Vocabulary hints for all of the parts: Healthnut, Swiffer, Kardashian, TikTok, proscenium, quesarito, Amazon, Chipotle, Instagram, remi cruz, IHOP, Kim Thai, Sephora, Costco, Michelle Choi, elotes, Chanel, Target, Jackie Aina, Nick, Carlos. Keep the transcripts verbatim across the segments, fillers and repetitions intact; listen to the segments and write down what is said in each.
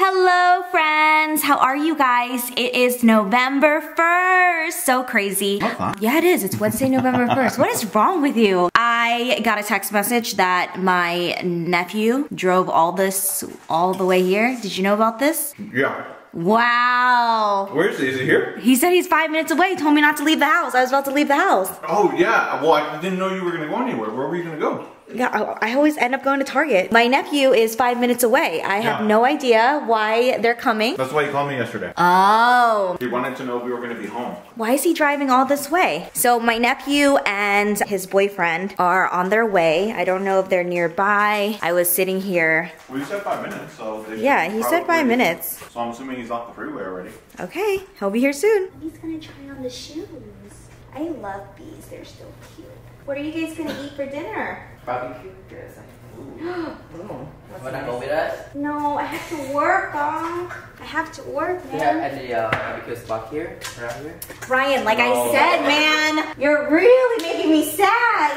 Hello friends, how are you guys? It is November first, so crazy. Okay. Yeah it is, it's Wednesday, November first. What is wrong with you? I got a text message that my nephew drove all this, all the way here. Did you know about this? Yeah. Wow. Where is he? Is he here? He said he's five minutes away. He told me not to leave the house. I was about to leave the house. Oh yeah, well I didn't know you were gonna go anywhere. Where were you gonna go? Yeah, I always end up going to Target. My nephew is five minutes away. I have yeah. no idea why they're coming. That's why he called me yesterday. Oh. He wanted to know if we were going to be home. Why is he driving all this way? So my nephew and his boyfriend are on their way. I don't know if they're nearby. I was sitting here. Well, you said five minutes, so they Yeah, he said five minutes. So I'm assuming he's off the freeway already. Okay, he'll be here soon. He's going to try on the shoes. I love these. They're so cute. What are you guys going to eat for dinner? Barbecue. Ooh. Ooh. Wanna go with us? No, I have to work, Dom. I have to work, man. Do you have any uh, barbecue spot here? Around here? Ryan, like no. I said, man, you're really making me sad.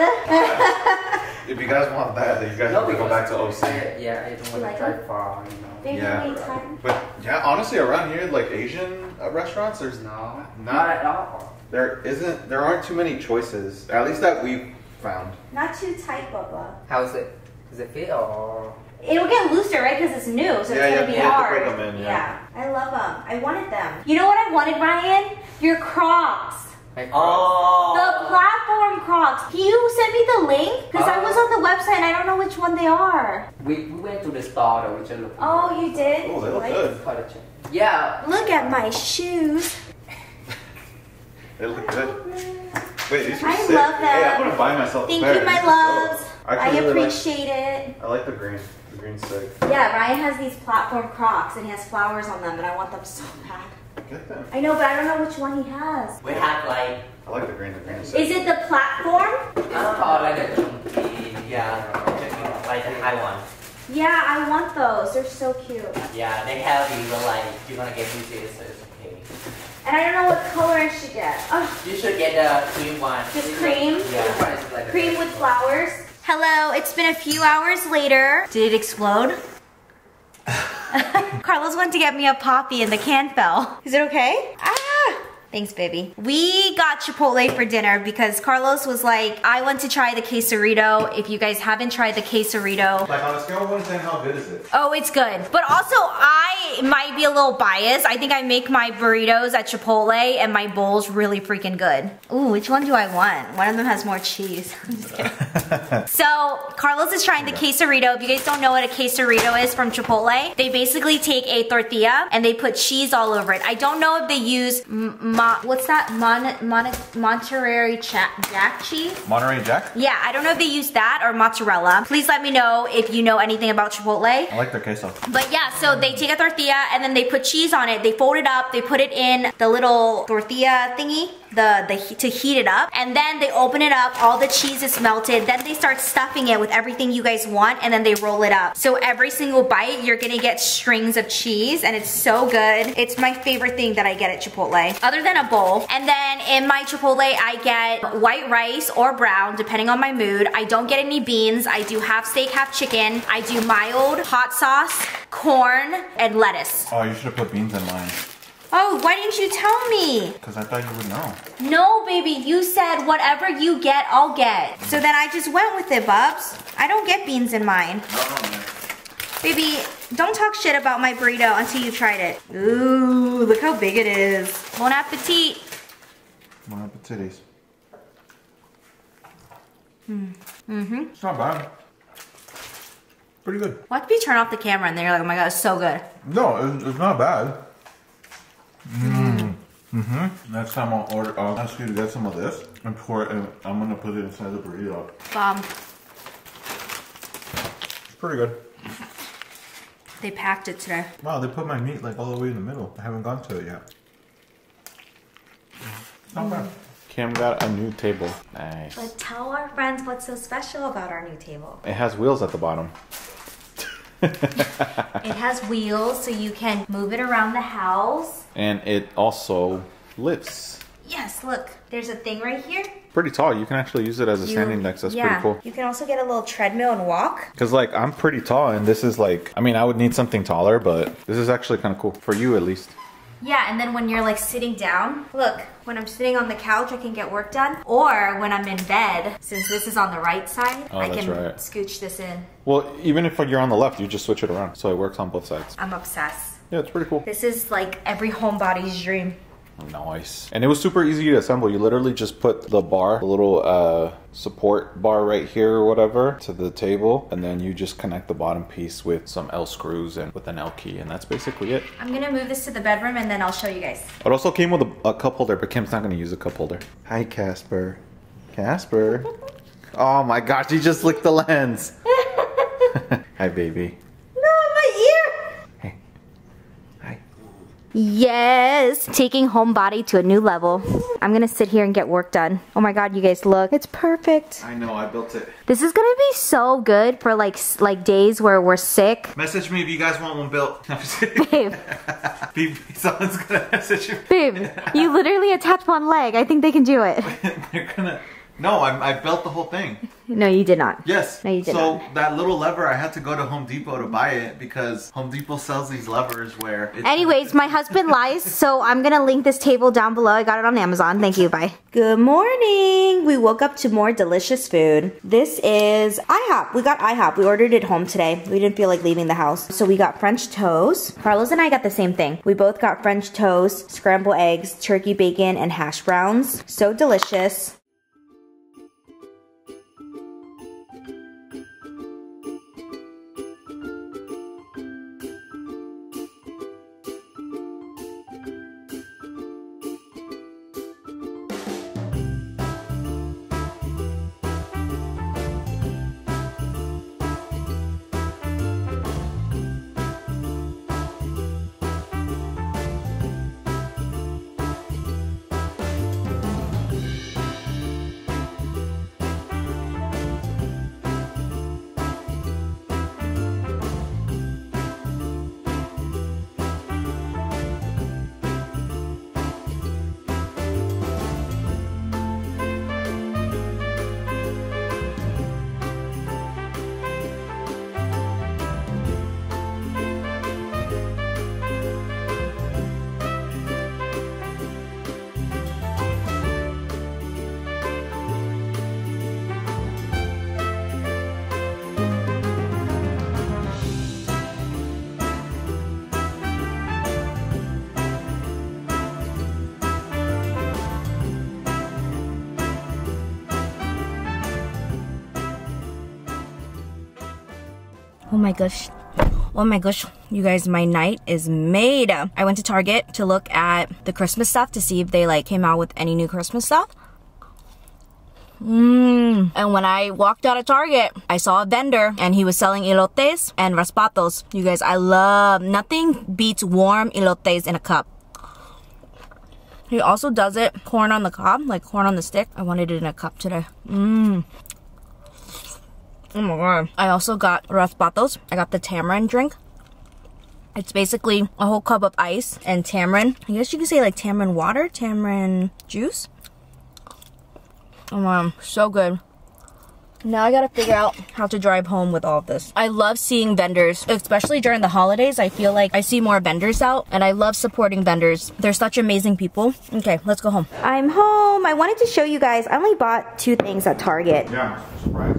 If you guys want that, then you guys no, have to go back to O C. I, yeah, I don't want like to drive far, you know. They yeah. But yeah, honestly, around here, like Asian uh, restaurants, there's no, not, not at all. There isn't. There aren't too many choices. At least that we found. Not too tight, Bubba. How's it? Does it fit or? It'll get looser, right? Because it's new, so yeah, it's gonna be hard. To break them in, yeah. yeah. I love them. I wanted them. You know what I wanted, Ryan? Your Crocs. Like, oh. The platform Crocs. You sent me the link because oh. I was on the website and I don't know which one they are. We, we went to the store though, which I looked. Oh, you did? Oh, they look good. Yeah. Look at my shoes. They look good. Wait, these are sick. I love that. Hey, I'm gonna buy myself. Thank you, my loves. I, I appreciate really like, it. I like the green. The green's sick. Yeah, Ryan has these platform Crocs and he has flowers on them, and I want them so bad. Get them. I know, but I don't know which one he has. We have like. I like the green. The green is sick. Is it the platform? It's called like a chunky, yeah, like the high one. Yeah, I want those. They're so cute. Yeah, they have these. Like, you wanna get these? It's okay. And I don't know what color I should get. Oh. You should get the cream one. Just cream? Yeah. Cream with flowers. Hello, it's been a few hours later. Did it explode? Carlos went to get me a poppy and the can fell. Is it okay? Ah! Thanks, baby. We got Chipotle for dinner because Carlos was like, I want to try the quesarito. If you guys haven't tried the quesarito. Like on a scale of one to ten, how good is it? Oh, it's good. But also I might be a little biased. I think I make my burritos at Chipotle and my bowl's really freaking good. Ooh, which one do I want? One of them has more cheese. I'm just kidding. So Carlos is trying the quesarito. If you guys don't know what a quesarito is from Chipotle, they basically take a tortilla and they put cheese all over it. I don't know if they use m What's that? Mon, mon, Monterey Jack cheese? Monterey Jack? Yeah, I don't know if they use that or mozzarella. Please let me know if you know anything about Chipotle. I like their queso. But yeah, so they take a tortilla and then they put cheese on it. They fold it up, they put it in the little tortilla thingy. The, the to heat it up, and then they open it up, all the cheese is melted, then they start stuffing it with everything you guys want, and then they roll it up. So every single bite you're gonna get strings of cheese, and it's so good. It's my favorite thing that I get at Chipotle, other than a bowl. And then in my Chipotle I get white rice or brown depending on my mood. I don't get any beans. I do half steak, half chicken. I do mild, hot sauce, corn, and lettuce. Oh, you should have put beans in mine. Oh, why didn't you tell me? Because I thought you would know. No, baby, you said whatever you get, I'll get. So then I just went with it, Bubs. I don't get beans in mine. No, no, no. Baby, don't talk shit about my burrito until you tried it. Ooh, look how big it is. Bon appetit. Bon appetitis. Mm. Mm-hmm. It's not bad. Pretty good. Why did you turn off the camera and then you're like, oh my God, it's so good. No, it's, it's not bad. Mm. Mm-hmm. Next time I'll order, I'll ask you to get some of this and pour it in. I'm gonna put it inside the burrito. Bomb. It's pretty good. They packed it today. Wow, they put my meat like all the way in the middle. I haven't gone to it yet. Not bad. Kim got a new table. Nice. But tell our friends what's so special about our new table. It has wheels at the bottom. It has wheels so you can move it around the house. And it also lifts. Yes, look, there's a thing right here. Pretty tall. You can actually use it as a you, standing desk. That's yeah. pretty cool. You can also get a little treadmill and walk. Because like I'm pretty tall and this is like, I mean, I would need something taller, but this is actually kind of cool for you at least. Yeah, and then when you're like sitting down, look, when I'm sitting on the couch, I can get work done. Or when I'm in bed, since this is on the right side, oh, I can right. scooch this in. Well, even if you're on the left, you just switch it around. So it works on both sides. I'm obsessed. Yeah, it's pretty cool. This is like every homebody's dream. Nice. And it was super easy to assemble. You literally just put the bar, the little uh, support bar right here or whatever, to the table, and then you just connect the bottom piece with some L screws and with an L key, and that's basically it. I'm gonna move this to the bedroom and then I'll show you guys. It also came with a, a cup holder, but Kim's not gonna use a cup holder. Hi, Casper. Casper. Oh my gosh, he just licked the lens. Hi, baby. Yes, taking homebody to a new level. I'm gonna sit here and get work done. Oh my god, you guys, look, it's perfect. I know, I built it. This is gonna be so good for like like days where we're sick. Message me if you guys want one built. I'm just kidding. Babe. Babe, someone's gonna message you. Babe, you literally attach one leg. I think they can do it. They're gonna... No, I, I built the whole thing. No, you did not. Yes. No, you did so not. So that little lever, I had to go to Home Depot to buy it because Home Depot sells these levers where... It's Anyways, my husband lies, so I'm going to link this table down below. I got it on Amazon. Thank you. Bye. Good morning. We woke up to more delicious food. This is IHOP. We got IHOP. We ordered it home today. We didn't feel like leaving the house. So we got French toast. Carlos and I got the same thing. We both got French toast, scrambled eggs, turkey bacon, and hash browns. So delicious. Oh my gosh. Oh my gosh. You guys, my night is made. I went to Target to look at the Christmas stuff to see if they like came out with any new Christmas stuff. Mmm. And when I walked out of Target, I saw a vendor and he was selling elotes and raspatos. You guys, I love, nothing beats warm elotes in a cup. He also does it corn on the cob, like corn on the stick. I wanted it in a cup today. Mmm. Oh my god. I also got raspatos. I got the tamarind drink. It's basically a whole cup of ice and tamarind. I guess you could say like tamarind water, tamarind juice. Oh wow, so good. Now I gotta figure out how to drive home with all of this. I love seeing vendors, especially during the holidays. I feel like I see more vendors out and I love supporting vendors. They're such amazing people. Okay, let's go home. I'm home. I wanted to show you guys. I only bought two things at Target. Yeah, I'm surprised.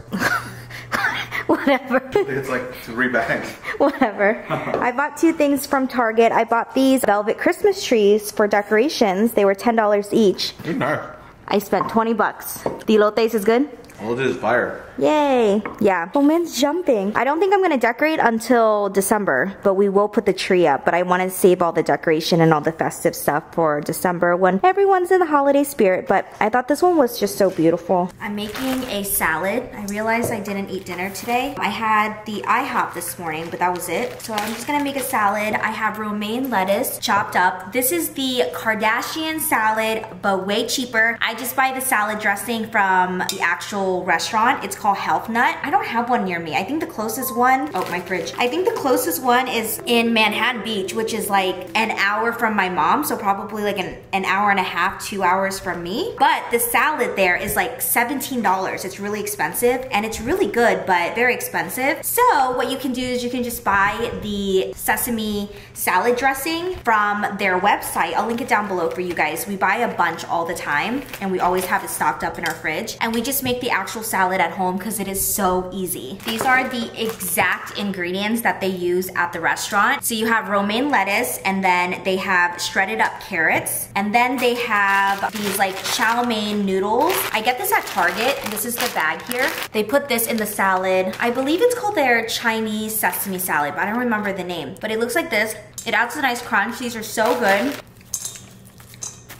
Whatever. It's like three bags. Whatever. I bought two things from Target. I bought these velvet Christmas trees for decorations. They were ten dollars each. Good nerve. I spent twenty bucks. The elotes is good? All it is fire. Yay. Yeah. Oh, man's jumping. I don't think I'm going to decorate until December, but we will put the tree up. But I want to save all the decoration and all the festive stuff for December when everyone's in the holiday spirit. But I thought this one was just so beautiful. I'm making a salad. I realized I didn't eat dinner today. I had the IHOP this morning, but that was it. So I'm just going to make a salad. I have romaine lettuce chopped up. This is the Kardashian salad, but way cheaper. I just buy the salad dressing from the actual local restaurant. It's called Healthnut. I don't have one near me. I think the closest one, oh, my fridge. I think the closest one is in Manhattan Beach, which is like an hour from my mom. So probably like an, an hour and a half, two hours from me. But the salad there is like seventeen dollars. It's really expensive and it's really good, but very expensive. So what you can do is you can just buy the sesame salad dressing from their website. I'll link it down below for you guys. We buy a bunch all the time and we always have it stocked up in our fridge. And we just make the actual salad at home because it is so easy. These are the exact ingredients that they use at the restaurant. So you have romaine lettuce, and then they have shredded up carrots, and then they have these like chow mein noodles. I get this at Target. This is the bag here. They put this in the salad. I believe it's called their Chinese sesame salad, but I don't remember the name. But it looks like this. It adds a nice crunch. These are so good.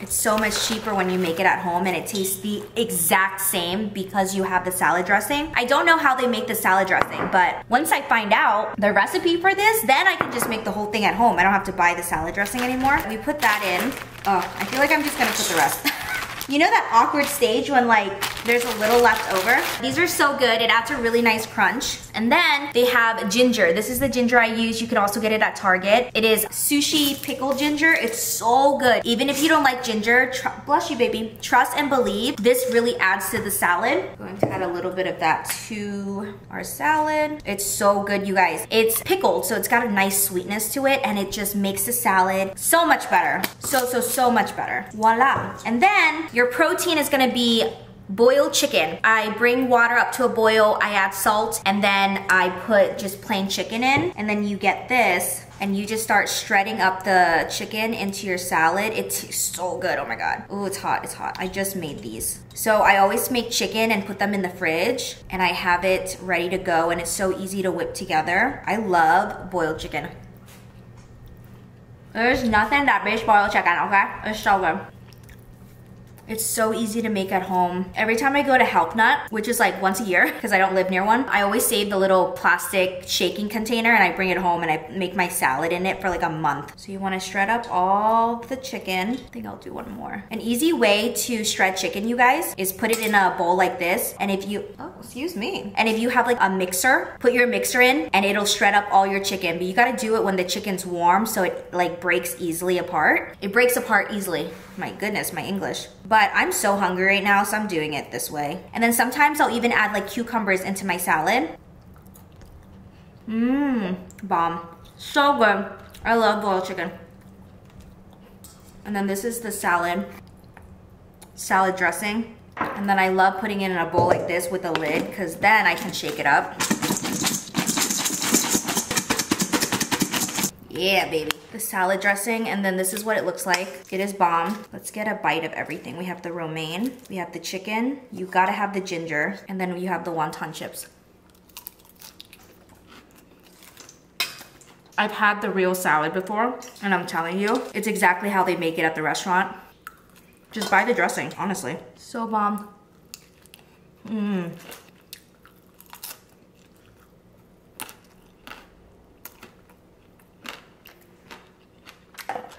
It's so much cheaper when you make it at home, and it tastes the exact same because you have the salad dressing. I don't know how they make the salad dressing, but once I find out the recipe for this, then I can just make the whole thing at home. I don't have to buy the salad dressing anymore. We put that in. Oh, I feel like I'm just gonna put the rest. You know that awkward stage when like there's a little left over? These are so good. It adds a really nice crunch. And then they have ginger. This is the ginger I use. You can also get it at Target. It is sushi pickled ginger. It's so good. Even if you don't like ginger, bless you, baby. Trust and believe. This really adds to the salad. I'm going to add a little bit of that to our salad. It's so good, you guys. It's pickled, so it's got a nice sweetness to it, and it just makes the salad so much better. So, so, so much better. Voila. And then your protein is gonna be boiled chicken. I bring water up to a boil, I add salt, and then I put just plain chicken in, and then you get this, and you just start shredding up the chicken into your salad. It's so good, oh my God. Ooh, it's hot, it's hot. I just made these. So I always make chicken and put them in the fridge, and I have it ready to go, and it's so easy to whip together. I love boiled chicken. There's nothing that beats boiled chicken, okay? It's so good. It's so easy to make at home. Every time I go to Healthnut, which is like once a year because I don't live near one, I always save the little plastic shaking container and I bring it home and I make my salad in it for like a month. So you want to shred up all the chicken. I think I'll do one more. An easy way to shred chicken, you guys, is put it in a bowl like this. And if you, oh, excuse me. And if you have like a mixer, put your mixer in and it'll shred up all your chicken. But you got to do it when the chicken's warm so it like breaks easily apart. It breaks apart easily. My goodness, my English. But I'm so hungry right now, so I'm doing it this way. And then sometimes I'll even add like cucumbers into my salad. Mmm, bomb. So good. I love boiled chicken. And then this is the salad. Salad dressing. And then I love putting it in a bowl like this with a lid because then I can shake it up. Yeah, baby. The salad dressing, and then this is what it looks like. It is bomb. Let's get a bite of everything. We have the romaine, we have the chicken, you gotta have the ginger, and then you have the wonton chips. I've had the real salad before, and I'm telling you, it's exactly how they make it at the restaurant. Just buy the dressing, honestly. So bomb. Mmm.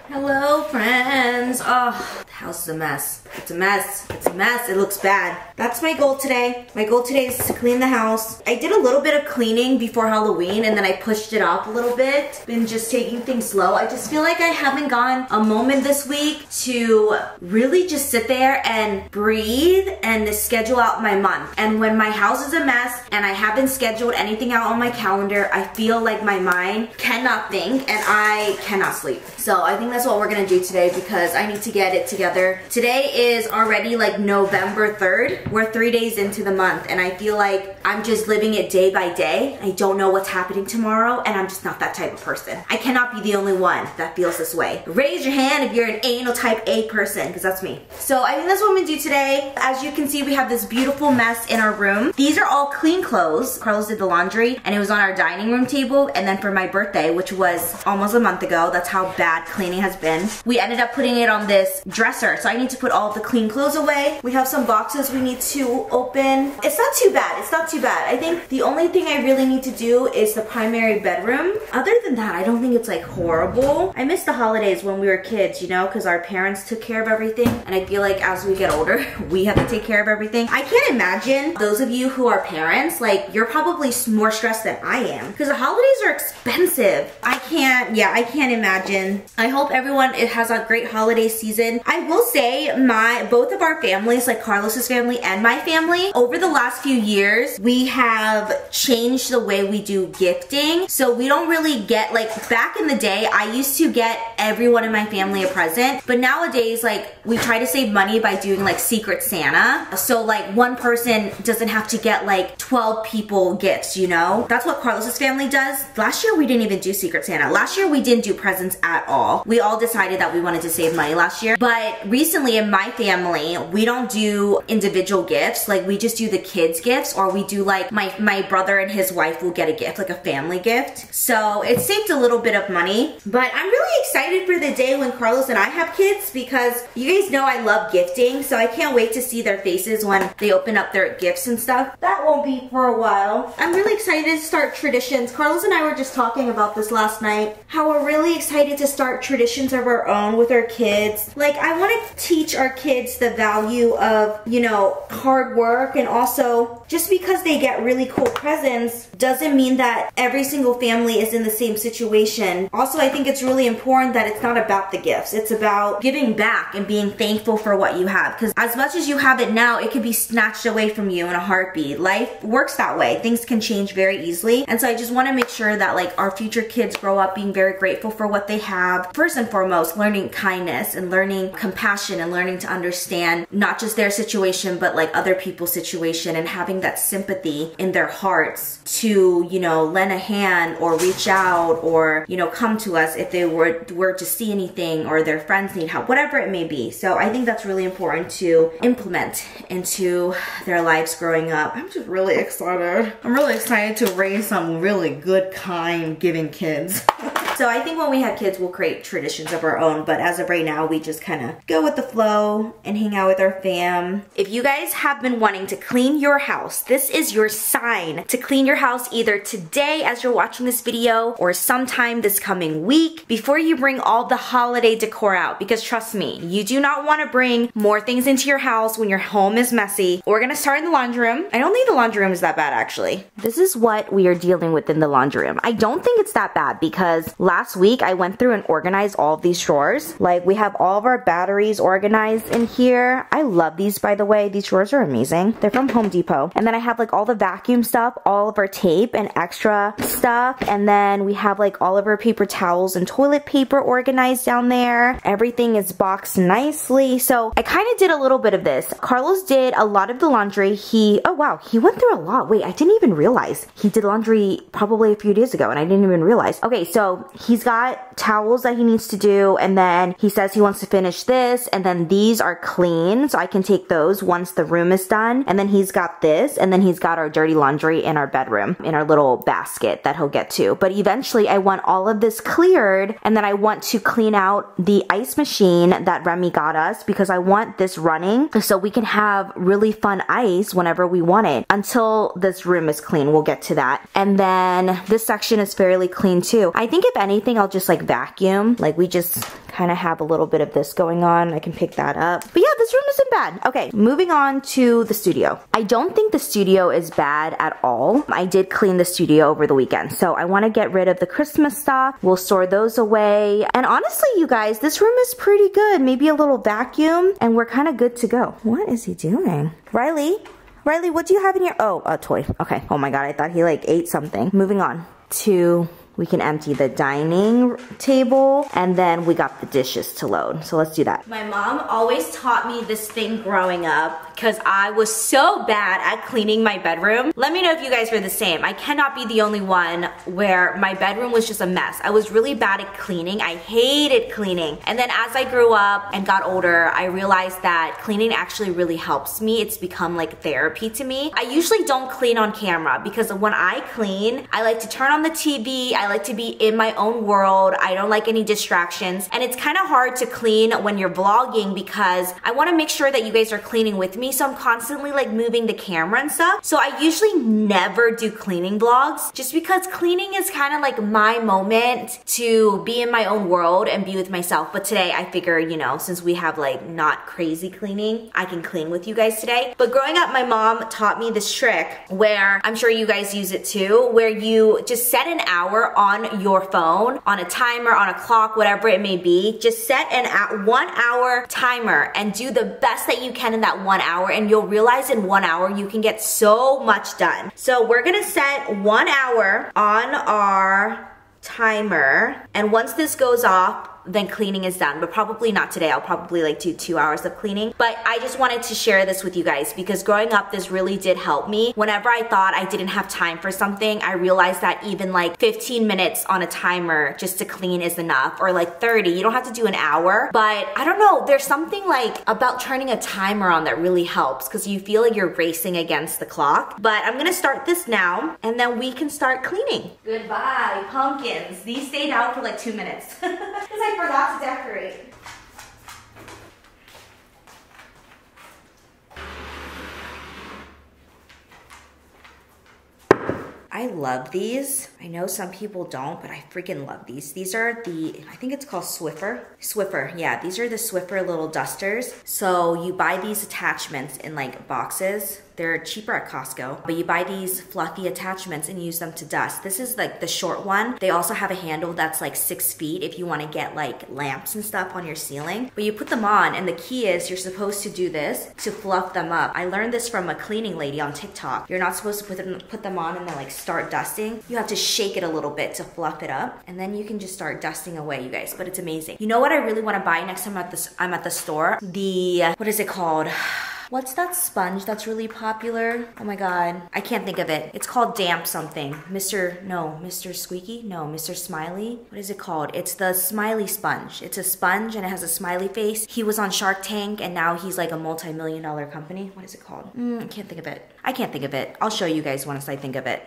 Hello friends. Oh, the house is a mess. It's a mess. It's a mess. It looks bad. That's my goal today. My goal today is to clean the house. I did a little bit of cleaning before Halloween and then I pushed it off a little bit. Been just taking things slow. I just feel like I haven't gotten a moment this week to really just sit there and breathe and schedule out my month. And when my house is a mess and I haven't scheduled anything out on my calendar, I feel like my mind cannot think and I cannot sleep. So I think that's what we're gonna do today because I need to get it together. Today is already like November third. We're three days into the month and I feel like I'm just living it day by day. I don't know what's happening tomorrow and I'm just not that type of person. I cannot be the only one that feels this way. Raise your hand if you're an anal type A person because that's me. So I think that's what I'm gonna do today. As you can see, we have this beautiful mess in our room. These are all clean clothes. Carlos did the laundry and it was on our dining room table, and then for my birthday, which was almost a month ago, that's how bad cleaning has been. We ended up putting it on this dresser, so I need to put all all the clean clothes away. We have some boxes we need to open. It's not too bad. It's not too bad. I think the only thing I really need to do is the primary bedroom. Other than that, I don't think it's like horrible. I miss the holidays when we were kids, you know, because our parents took care of everything. And I feel like as we get older, we have to take care of everything. I can't imagine those of you who are parents, like you're probably more stressed than I am because the holidays are expensive. I can't, yeah, I can't imagine. I hope everyone it has a great holiday season. I will say my, both of our families, like Carlos's family and my family, over the last few years, we have changed the way we do gifting. So we don't really get, like back in the day, I used to get everyone in my family a present, but nowadays, like we try to save money by doing like Secret Santa. So like one person doesn't have to get like twelve people gifts, you know? That's what Carlos's family does. Last year we didn't even do Secret Santa. Last year we didn't do presents at all. We all decided that we wanted to save money last year. But recently in my family, we don't do individual gifts. Like we just do the kids' gifts, or we do like my, my brother and his wife will get a gift, like a family gift. So it saved a little bit of money. But I'm really excited for the day when Carlos and I have kids because you guys know I love gifting. So I can't wait to see their faces when they open up their gifts and stuff. That won't be for a while. I'm really excited to start traditions. Carlos and I were just talking about this last night, how we're really excited to start traditions of our own with our kids. Like I want to teach our kids the value of, you know, hard work, and also just because they get really cool presents doesn't mean that every single family is in the same situation. Also, I think it's really important that it's not about the gifts. It's about giving back and being thankful for what you have, because as much as you have it now, it could be snatched away from you in a heartbeat. Life works that way. Things can change very easily. And so I just want to make sure that like our future kids grow up being very grateful for what they have. First and foremost, learning kindness and learning compassion and learning to understand not just their situation, but like other people's situation, and having that sympathy in their hearts to, you know, lend a hand or reach out, or, you know, come to us if they were, were to see anything, or their friends need help, whatever it may be. So I think that's really important to implement into their lives growing up. I'm just really excited. I'm really excited to raise some really good, kind, giving kids. So I think when we have kids, we'll create traditions of our own, but as of right now, we just kind of go with the flow and hang out with our fam. If you guys have been wanting to clean your house, this is your sign to clean your house either today as you're watching this video or sometime this coming week before you bring all the holiday decor out, because trust me, you do not want to bring more things into your house when your home is messy. We're going to start in the laundry room. I don't think the laundry room is that bad, actually. This is what we are dealing with in the laundry room. I don't think it's that bad because last week, I went through and organized all of these drawers. Like, we have all of our batteries organized in here. I love these, by the way. These drawers are amazing. They're from Home Depot. And then I have, like, all the vacuum stuff, all of our tape and extra stuff. And then we have, like, all of our paper towels and toilet paper organized down there. Everything is boxed nicely. So, I kind of did a little bit of this. Carlos did a lot of the laundry. He, oh, wow, he went through a lot. Wait, I didn't even realize. He did laundry probably a few days ago, and I didn't even realize. Okay, so he's got towels that he needs to do, and then he says he wants to finish this, and then these are clean, so I can take those once the room is done, and then he's got this, and then he's got our dirty laundry in our bedroom, in our little basket that he'll get to. But eventually, I want all of this cleared, and then I want to clean out the ice machine that Remi got us, because I want this running, so we can have really fun ice whenever we want it. Until this room is clean, we'll get to that. And then this section is fairly clean too. I think if anything, I'll just like vacuum. Like we just kind of have a little bit of this going on. I can pick that up. But yeah, this room isn't bad. Okay, moving on to the studio. I don't think the studio is bad at all. I did clean the studio over the weekend. So I want to get rid of the Christmas stuff. We'll store those away. And honestly, you guys, this room is pretty good. Maybe a little vacuum and we're kind of good to go. What is he doing? Riley? Riley, what do you have in here? Oh, a toy. Okay. Oh my God, I thought he like ate something. Moving on to... we can empty the dining table, and then we got the dishes to load. So let's do that. My mom always taught me this thing growing up. because I was so bad at cleaning my bedroom. Let me know if you guys were the same. I cannot be the only one where my bedroom was just a mess. I was really bad at cleaning. I hated cleaning. And then as I grew up and got older, I realized that cleaning actually really helps me. It's become like therapy to me. I usually don't clean on camera because when I clean, I like to turn on the T V. I like to be in my own world. I don't like any distractions. And it's kind of hard to clean when you're vlogging because I want to make sure that you guys are cleaning with me. So I'm constantly like moving the camera and stuff. So I usually never do cleaning vlogs just because cleaning is kind of like my moment to be in my own world and be with myself. But today I figure, you know, since we have like not crazy cleaning, I can clean with you guys today. But growing up, my mom taught me this trick where I'm sure you guys use it too, where you just set an hour on your phone, on a timer, on a clock, whatever it may be. Just set an one hour timer and do the best that you can in that one hour and you'll realize in one hour you can get so much done. So we're gonna set one hour on our timer and once this goes off, then cleaning is done, but probably not today. I'll probably like do two hours of cleaning, but I just wanted to share this with you guys because growing up, this really did help me. Whenever I thought I didn't have time for something, I realized that even like fifteen minutes on a timer just to clean is enough, or like thirty. You don't have to do an hour, but I don't know. There's something like about turning a timer on that really helps because you feel like you're racing against the clock, but I'm gonna start this now and then we can start cleaning. Goodbye, pumpkins. These stayed out for like two minutes. I forgot to decorate. I love these. I know some people don't, but I freaking love these. These are the, I think it's called Swiffer. Swiffer, yeah, these are the Swiffer little dusters. So you buy these attachments in like boxes. They're cheaper at Costco, but you buy these fluffy attachments and use them to dust. This is like the short one. They also have a handle that's like six feet if you wanna get like lamps and stuff on your ceiling. But you put them on and the key is you're supposed to do this to fluff them up. I learned this from a cleaning lady on TikTok. You're not supposed to put them, put them on and then like start dusting. You have to shake it a little bit to fluff it up and then you can just start dusting away, you guys, but it's amazing. You know what I really wanna buy next time I'm at the, I'm at the store? The, what is it called? What's that sponge that's really popular? Oh my god, I can't think of it. It's called damp something. Mister No, Mister Squeaky? No, Mister Smiley? What is it called? It's the Smiley sponge. It's a sponge and it has a smiley face. He was on Shark Tank and now he's like a multi-million dollar company. What is it called? Mm, I can't think of it. I can't think of it. I'll show you guys once I think of it.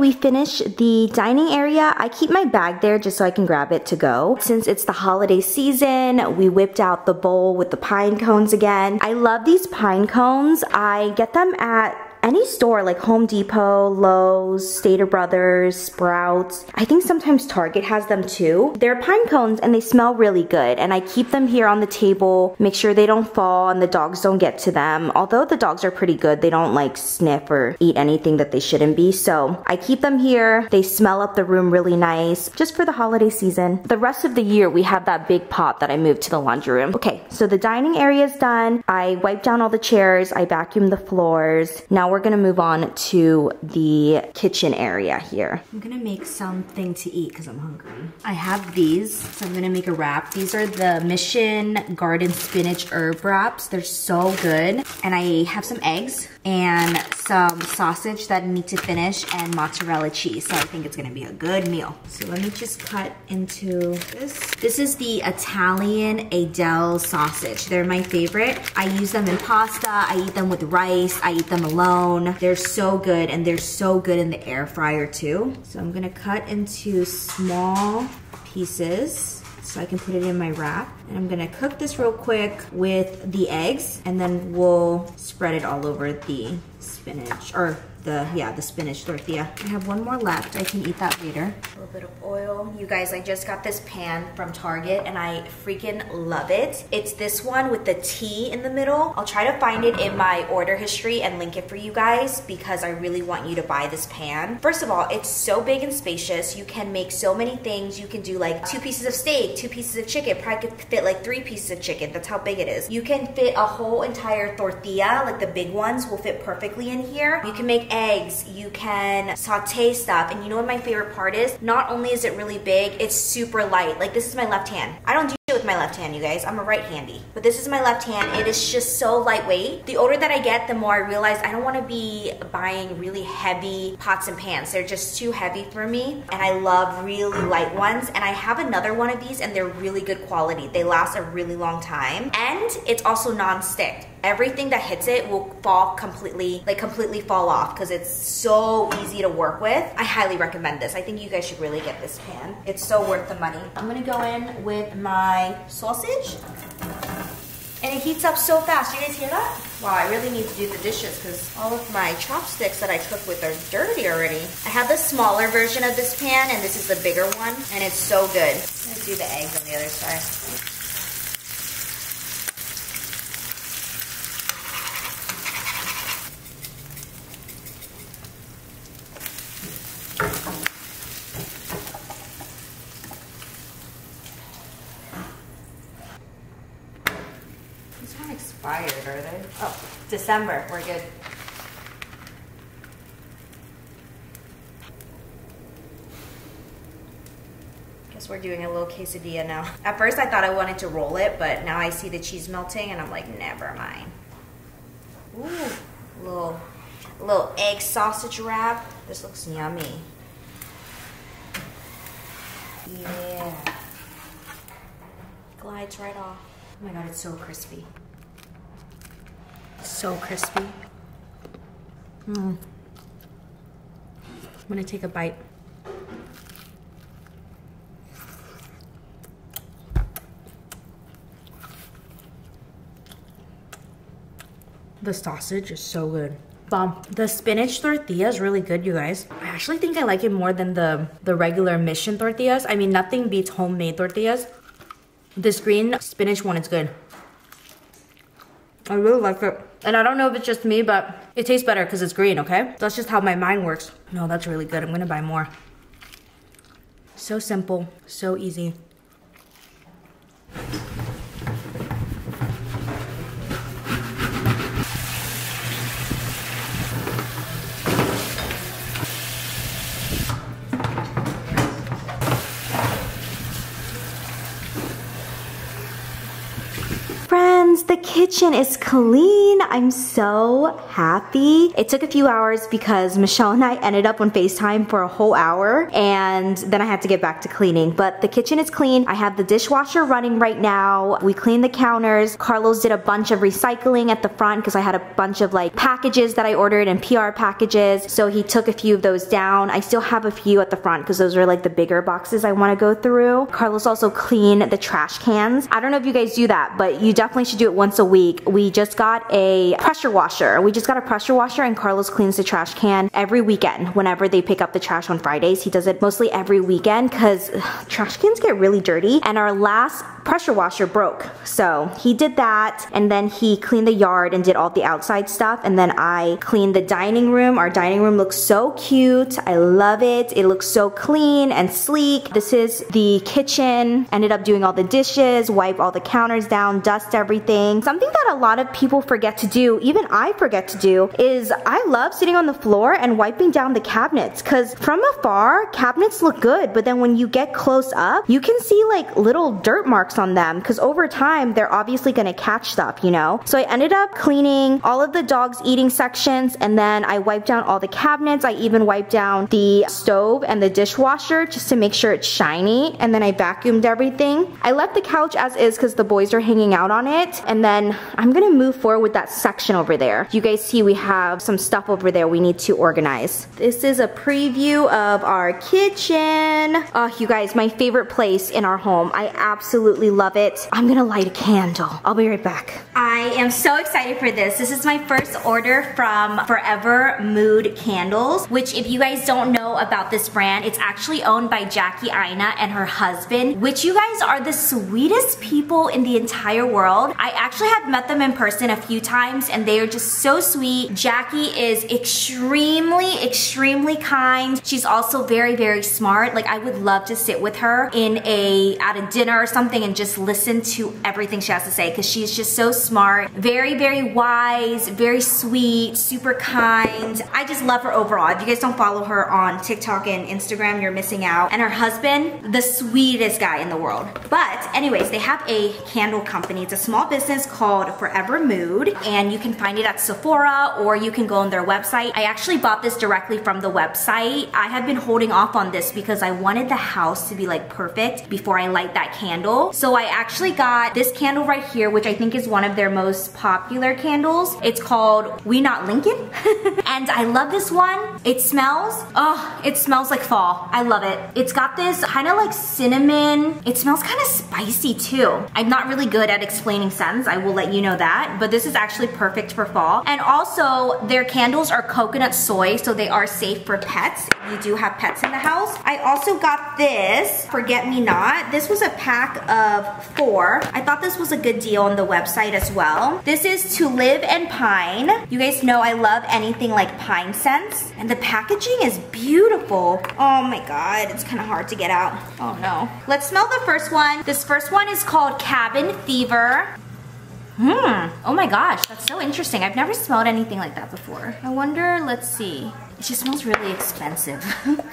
We finish the dining area. I keep my bag there just so I can grab it to go. Since it's the holiday season, we whipped out the bowl with the pine cones again. I love these pine cones. I get them at any store like Home Depot, Lowe's, Stater Brothers, Sprouts. I think sometimes Target has them too. They're pine cones and they smell really good and I keep them here on the table, make sure they don't fall and the dogs don't get to them. Although the dogs are pretty good, they don't like sniff or eat anything that they shouldn't be. So I keep them here. They smell up the room really nice just for the holiday season. The rest of the year we have that big pot that I moved to the laundry room. Okay, so the dining area is done. I wipe down all the chairs. I vacuum the floors. Now we're We're gonna move on to the kitchen area here. I'm gonna make something to eat because I'm hungry. I have these, so I'm gonna make a wrap. These are the Mission Garden Spinach Herb Wraps. They're so good. And I have some eggs and some sausage that I need to finish and mozzarella cheese. So I think it's gonna be a good meal. So let me just cut into this. This is the Italian Adel sausage. They're my favorite. I use them in pasta. I eat them with rice. I eat them alone. They're so good and they're so good in the air fryer too. So I'm gonna cut into small pieces so I can put it in my wrap. And I'm gonna cook this real quick with the eggs, and then we'll spread it all over the spinach, or the, yeah, the spinach tortilla. I have one more left, I can eat that later. A little bit of oil. You guys, I just got this pan from Target and I freaking love it. It's this one with the T in the middle. I'll try to find it in my order history and link it for you guys, because I really want you to buy this pan. First of all, it's so big and spacious. You can make so many things. You can do like two pieces of steak, two pieces of chicken, probably could fit like three pieces of chicken. That's how big it is. You can fit a whole entire tortilla, like the big ones will fit perfectly in here. You can make eggs, you can saute stuff, and you know what my favorite part is? Not only is it really big, it's super light. Like, this is my left hand. I don't do shit with my left hand, you guys. I'm a right-handy. But this is my left hand. It is just so lightweight. The older that I get, the more I realize I don't want to be buying really heavy pots and pans. They're just too heavy for me, and I love really light ones. And I have another one of these, and they're really good quality. They last a really long time, and it's also non-stick. Everything that hits it will fall completely, like completely fall off, because it's so easy to work with. I highly recommend this. I think you guys should really get this pan. It's so worth the money. I'm gonna go in with my sausage. And it heats up so fast. You guys hear that? Wow, I really need to do the dishes because all of my chopsticks that I cook with are dirty already. I have the smaller version of this pan, and this is the bigger one, and it's so good. I'm gonna do the eggs on the other side. December, we're good. Guess we're doing a little quesadilla now. At first I thought I wanted to roll it, but now I see the cheese melting and I'm like, never mind. Ooh, a little, a little egg sausage wrap. This looks yummy. Yeah. Glides right off. Oh my God, it's so crispy. So crispy. Mm. I'm gonna take a bite. The sausage is so good. Bomb. The spinach tortilla is really good, you guys. I actually think I like it more than the, the regular mission tortillas. I mean, nothing beats homemade tortillas. This green spinach one is good. I really like it. And I don't know if it's just me, but it tastes better because it's green, okay? That's just how my mind works. No, that's really good. I'm gonna buy more. So simple, so easy. The kitchen is clean. I'm so happy. It took a few hours because Michelle and I ended up on FaceTime for a whole hour, and then I had to get back to cleaning. But the kitchen is clean. I have the dishwasher running right now. We cleaned the counters. Carlos did a bunch of recycling at the front because I had a bunch of like packages that I ordered and P R packages. So he took a few of those down. I still have a few at the front because those are like the bigger boxes I want to go through. Carlos also cleaned the trash cans. I don't know if you guys do that, but you definitely should do it once a week. We just got a pressure washer. We just got a pressure washer and Carlos cleans the trash can every weekend whenever they pick up the trash on Fridays. He does it mostly every weekend because trash cans get really dirty, and our last pressure washer broke. So he did that, and then he cleaned the yard and did all the outside stuff, and then I cleaned the dining room. Our dining room looks so cute. I love it. It looks so clean and sleek. This is the kitchen. Ended up doing all the dishes, wipe all the counters down, dust everything. Something that a lot of people forget to do, even I forget to do, is I love sitting on the floor and wiping down the cabinets, because from afar, cabinets look good, but then when you get close up, you can see like little dirt marks on them, because over time, they're obviously going to catch stuff, you know? So I ended up cleaning all of the dog's eating sections, and then I wiped down all the cabinets. I even wiped down the stove and the dishwasher just to make sure it's shiny, and then I vacuumed everything. I left the couch as is because the boys are hanging out on it. And then I'm gonna move forward with that section over there. You guys see we have some stuff over there we need to organize. This is a preview of our kitchen. Oh, you guys, my favorite place in our home. I absolutely love it. I'm gonna light a candle. I'll be right back. I am so excited for this. This is my first order from Forever Mood Candles, which if you guys don't know about this brand, it's actually owned by Jackie Aina and her husband, which you guys are the sweetest people in the entire world. I actually have met them in person a few times and they are just so sweet. Jackie is extremely, extremely kind. She's also very, very smart. Like I would love to sit with her in a, at a dinner or something and just listen to everything she has to say because she's just so smart, very, very wise, very sweet, super kind. I just love her overall. If you guys don't follow her on TikTok and Instagram, you're missing out. And her husband, the sweetest guy in the world. But anyways, they have a candle company. It's a small business called Forever Mood and you can find it at Sephora or you can go on their website. I actually bought this directly from the website. I have been holding off on this because I wanted the house to be like perfect before I light that candle. So I actually got this candle right here, which I think is one of their most popular candles. It's called We Not Lincoln. And I love this one. It smells, oh, it smells like fall. I love it. It's got this kind of like cinnamon. It smells kind of spicy too. I'm not really good at explaining scents. I will let you know that, but this is actually perfect for fall. And also their candles are coconut soy, so they are safe for pets if you do have pets in the house. I also got this Forget Me Not. This was a pack of four. I thought this was a good deal on the website as well. This is To Live and Pine. You guys know I love anything like pine scents and the packaging is beautiful. Oh my god, it's kind of hard to get out. Oh no. Let's smell the first one. This first one is called Cabin Fever. Hmm. Oh my gosh, that's so interesting. I've never smelled anything like that before. I wonder, let's see. It just smells really expensive.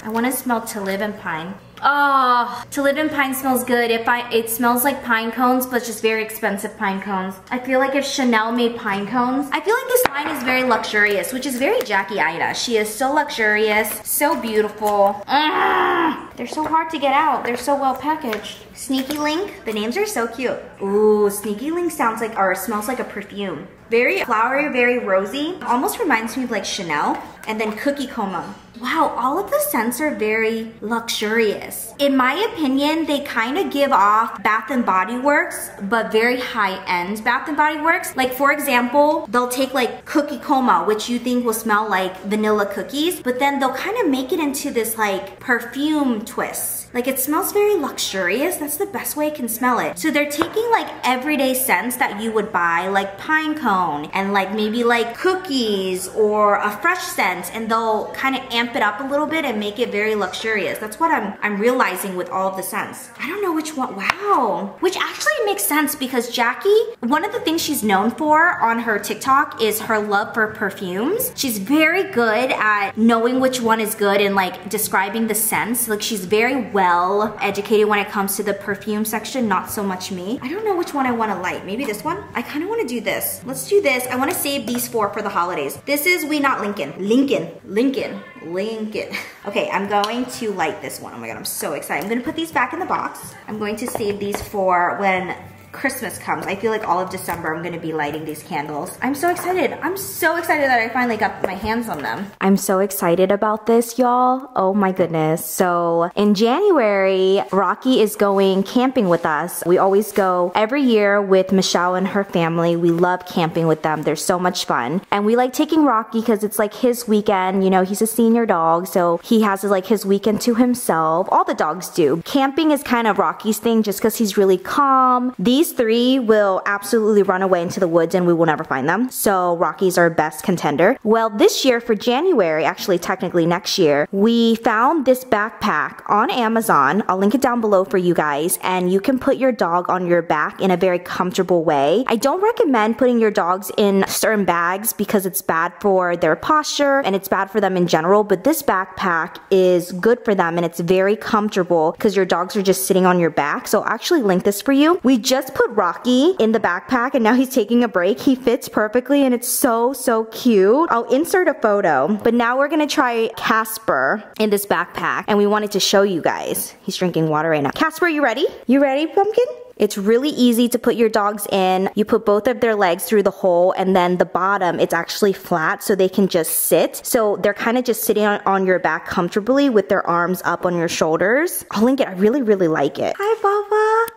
I want to smell To Live and Pine. Oh, To Live in Pine smells good. If I, it smells like pine cones, but just very expensive pine cones. I feel like if Chanel made pine cones, I feel like this line is very luxurious, which is very Jackie Aina. She is so luxurious, so beautiful. Mm, they're so hard to get out. They're so well packaged. Sneaky Link. The names are so cute. Ooh, Sneaky Link sounds like, or smells like a perfume. Very flowery, very rosy. Almost reminds me of like Chanel. And then Cookie Coma. Wow, all of the scents are very luxurious. In my opinion, they kind of give off Bath and Body Works, but very high-end Bath and Body Works. Like for example, they'll take like Cookie Coma, which you think will smell like vanilla cookies, but then they'll kind of make it into this like perfume twist. Like it smells very luxurious. That's the best way I can smell it. So they're taking like everyday scents that you would buy, like pine cone and like maybe like cookies or a fresh scent, and they'll kind of amp it up a little bit and make it very luxurious. That's what I'm I'm realizing with all of the scents. I don't know which one, wow. Which actually makes sense because Jackie, one of the things she's known for on her TikTok is her love for perfumes. She's very good at knowing which one is good and like describing the scents. Like she's very well educated when it comes to the perfume section, not so much me. I don't know which one I wanna light, maybe this one? I kinda wanna do this. Let's do this, I wanna save these four for the holidays. This is We Not Lincoln, Lincoln, Lincoln. Lincoln. Okay, I'm going to light this one. Oh my god, I'm so excited. I'm gonna put these back in the box. I'm going to save these for when Christmas comes. I feel like all of December I'm gonna be lighting these candles. I'm so excited. I'm so excited that I finally got my hands on them. I'm so excited about this, y'all. Oh my goodness. So in January, Rocky is going camping with us. We always go every year with Michelle and her family. We love camping with them. They're so much fun. And we like taking Rocky because it's like his weekend. You know, he's a senior dog, so he has like his weekend to himself. All the dogs do. Camping is kind of Rocky's thing just because he's really calm. These These three will absolutely run away into the woods and we will never find them. So Rocky's our best contender. Well, this year for January, actually technically next year, we found this backpack on Amazon. I'll link it down below for you guys and you can put your dog on your back in a very comfortable way. I don't recommend putting your dogs in certain bags because it's bad for their posture and it's bad for them in general, but this backpack is good for them and it's very comfortable because your dogs are just sitting on your back. So I'll actually link this for you. We just put Rocky in the backpack and now he's taking a break. He fits perfectly and it's so, so cute. I'll insert a photo, but now we're gonna try Casper in this backpack and we wanted to show you guys. He's drinking water right now. Casper, you ready? You ready, pumpkin? It's really easy to put your dogs in. You put both of their legs through the hole, and then the bottom, it's actually flat, so they can just sit. So they're kind of just sitting on, on your back comfortably with their arms up on your shoulders. I'll link it. I really, really like it. Hi, Papa.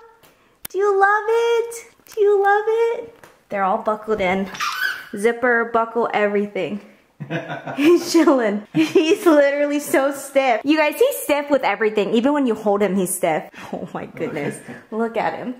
Do you love it? Do you love it? They're all buckled in. Zipper, buckle, everything. He's chilling. He's literally so stiff. You guys, he's stiff with everything. Even when you hold him, he's stiff. Oh my goodness. Look at him.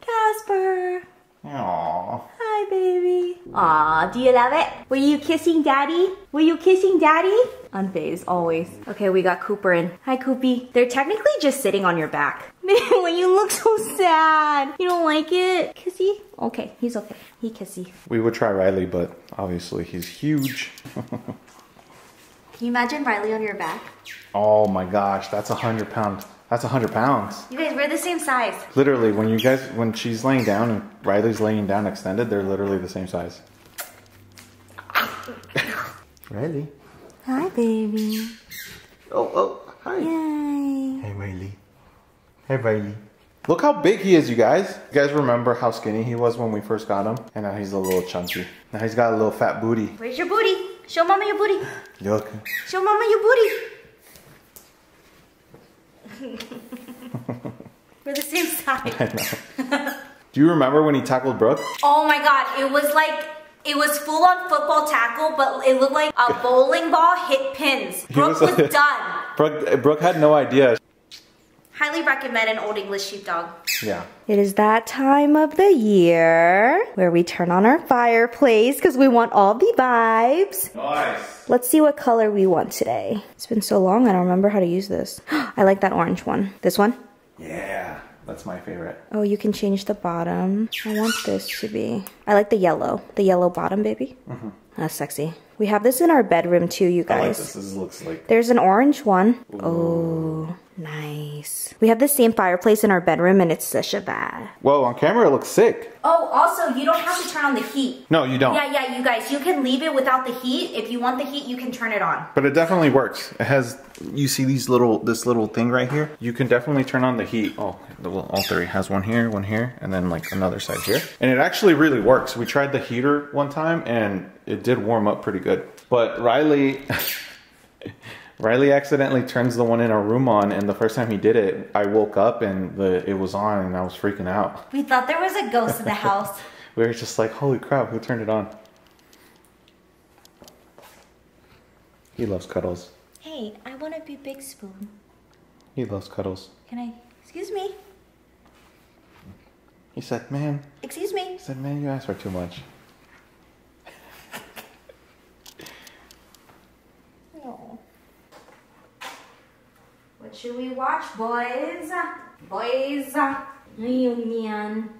Casper. Aww. Hi, baby. Aw, do you love it? Were you kissing daddy? Were you kissing daddy? Unfazed, always. Okay, we got Cooper in. Hi, Coopy. They're technically just sitting on your back. Man, you look so sad. You don't like it? Kissy? Okay, he's okay. He kissy. We would try Riley, but obviously he's huge. Can you imagine Riley on your back? Oh my gosh, that's a hundred pounds. That's one hundred pounds. You guys, we're the same size. Literally, when you guys, when she's laying down and Riley's laying down extended, they're literally the same size. Riley. Hi, baby. Oh, oh, hi. Yay. Hey, Riley. Hey, Riley. Look how big he is, you guys. You guys remember how skinny he was when we first got him? And now he's a little chunky. Now he's got a little fat booty. Where's your booty? Show mama your booty. Look. Show mama your booty. We're the same size. I know. Do you remember when he tackled Brooke? Oh my god, it was like, it was full on football tackle, but it looked like a bowling ball hit pins. Brooke was, was done. Brooke, Brooke had no idea. Highly recommend an Old English Sheepdog. Yeah. It is that time of the year where we turn on our fireplace because we want all the vibes. Nice. Let's see what color we want today. It's been so long, I don't remember how to use this. I like that orange one. This one? Yeah, that's my favorite. Oh, you can change the bottom. I want this to be. I like the yellow. The yellow bottom, baby. Mm-hmm. That's sexy. We have this in our bedroom too, you guys. I like this. This looks like. There's an orange one. Ooh. Oh. Nice. We have the same fireplace in our bedroom and it's such a bad. Whoa, on camera it looks sick. Oh, also, you don't have to turn on the heat. No, you don't. Yeah, yeah, you guys, you can leave it without the heat. If you want the heat, you can turn it on. But it definitely works. It has, you see these little, this little thing right here? You can definitely turn on the heat. Oh, the little, all three has one here, one here, and then like another side here. And it actually really works. We tried the heater one time and it did warm up pretty good. But Riley... Riley accidentally turns the one in our room on, and the first time he did it, I woke up and the, it was on and I was freaking out. We thought there was a ghost in the house. We were just like, holy crap, who turned it on? He loves cuddles. Hey, I want to be Big Spoon. He loves cuddles. Can I? Excuse me. He said, ma'am. Excuse me. He said, man, you asked for too much. What should we watch, boys? Boys. Reunion.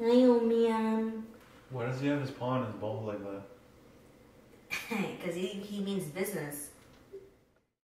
Reunion. Why does he have his paw in his bowl like that? Because he, he means business.